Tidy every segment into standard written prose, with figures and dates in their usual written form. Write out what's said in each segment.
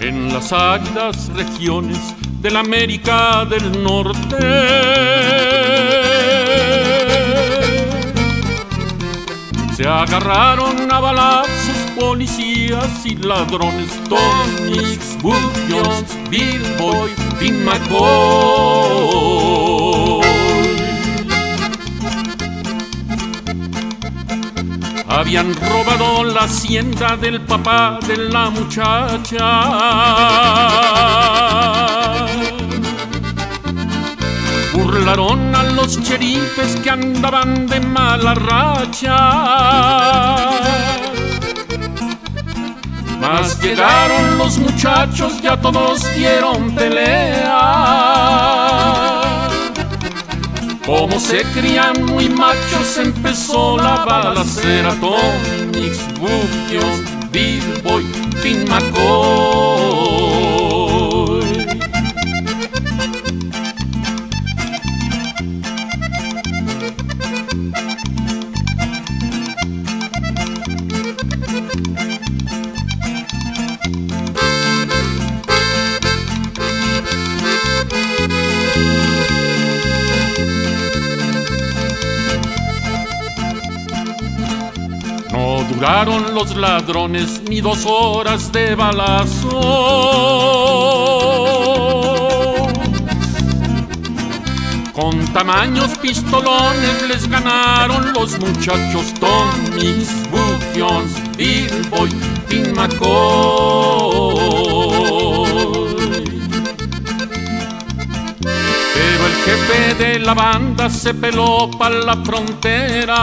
en las áridas regiones de la América del Norte. Se agarraron a balazos policías y ladrones, Tom Mix, Buck Jones, Bill Boyd, Tim McCoy. Habían robado la hacienda del papá de la muchacha. Burlaron a los cherifes que andaban de mala racha. Mas llegaron los muchachos y a todos dieron pelea. Como se crían muy machos, empezó la balacera. Tom Mix, Buck Jones, Bill Boyd, Fin Mago. Duraron los ladrones ni 2 horas de balazo. Con tamaños pistolones les ganaron los muchachos, Tom Mix, Buck Jones, Bill Boyd, Tim McCoy. Pero el jefe de la banda se peló para la frontera.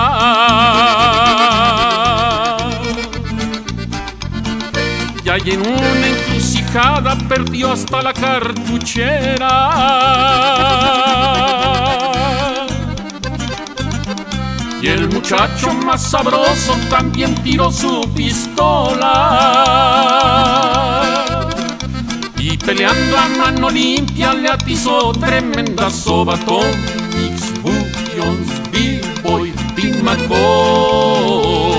Y en una encrucijada perdió hasta la cartuchera. Y el muchacho más sabroso también tiró su pistola. Y peleando a mano limpia le atizó tremenda soba. Tom Mix, Buck Jones, Bill Boyd, Tim McCoy.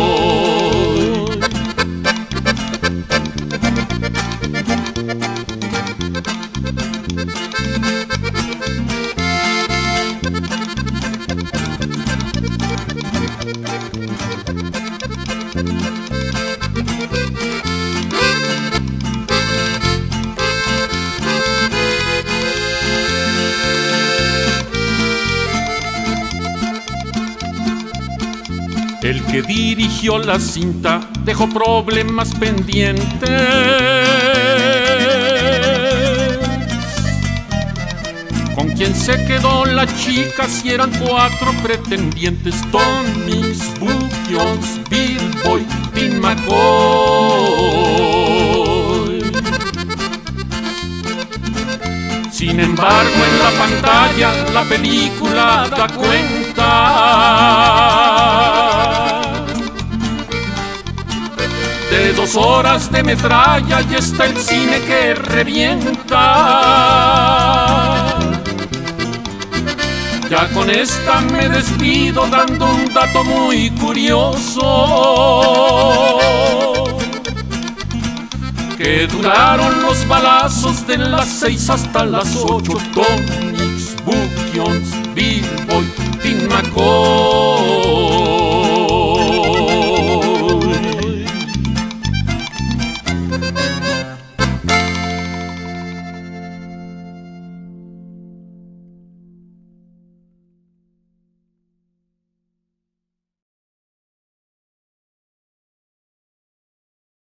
El que dirigió la cinta dejó problemas pendientes. ¿Con quién se quedó la chica si eran 4 pretendientes? Tom Mix, Buck Jones, Bill Boyd, Tim McCoy. Sin embargo, en la pantalla la película da cuenta de 2 horas de metralla y está el cine que revienta. Ya con esta me despido dando un dato muy curioso, que duraron los balazos de las 6 hasta las 8. Tom Mix, Buck Jones, Bill Boyd, Tim McCoy.